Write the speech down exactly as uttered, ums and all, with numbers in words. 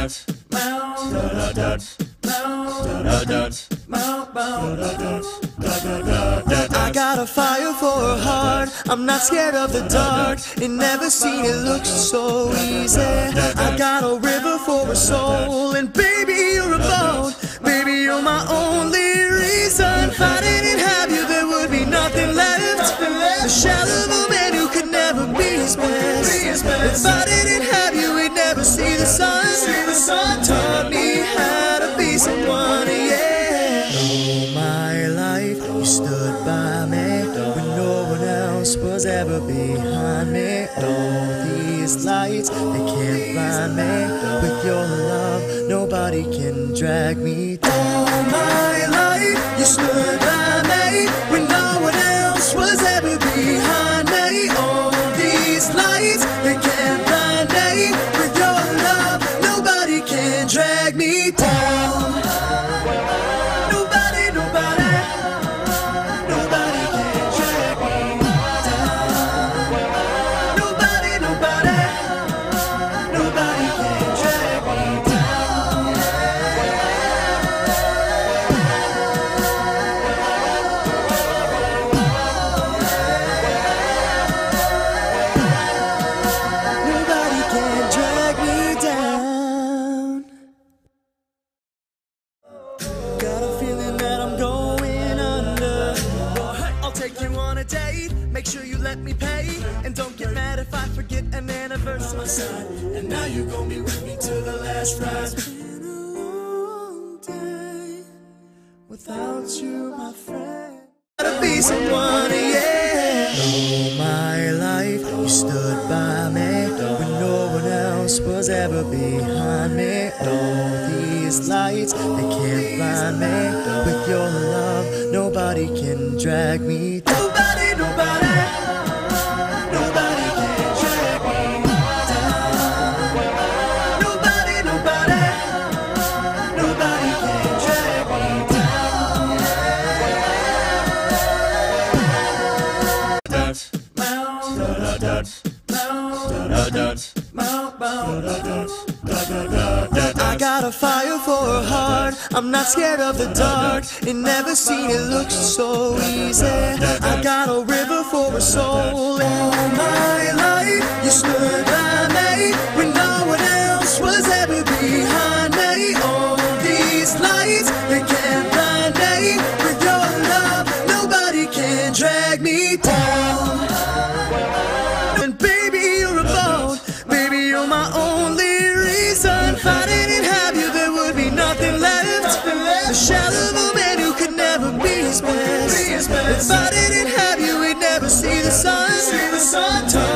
dot dot dot dot dot I got a fire for a heart. I'm not scared of the dark. Ain't never seen it look so easy. I got a river for a soul, and baby you're a boat. Baby you're my only reason. If I didn't have you, there would be nothing left. The shadow of a man who could never be his best. If I didn't have you, we'd never see the sun. The sun taught me how to be someone. All my life you stood by me when no one else was ever behind me. All these lights, they can't blind me. With your love, nobody can drag me down. All my life you stood by me when no one else was ever behind me. All these lights, they can't blind me. With your love, nobody can drag me down. Make sure you let me pay, and don't get mad if I forget an anniversary. By my side, and now you're gonna be with me till the last ride. It's been a long day without you, my friend. Gotta be someone, yeah. All my life you stood by me when no one else was ever behind me. All these lights, they can't blind me. With your love, nobody can drag me down. I got a fire for a heart. I'm not scared of the dark. Ain't never seen it look so easy. I got a river for a soul. And all my life you stood by me when no one else was ever behind me. All these lights, they can't blind me. With your love, nobody can drag me down. My only reason. If I didn't have you, there would be nothing left. The shadow of a man who could never be his best. If I didn't have you, we'd never see the sun.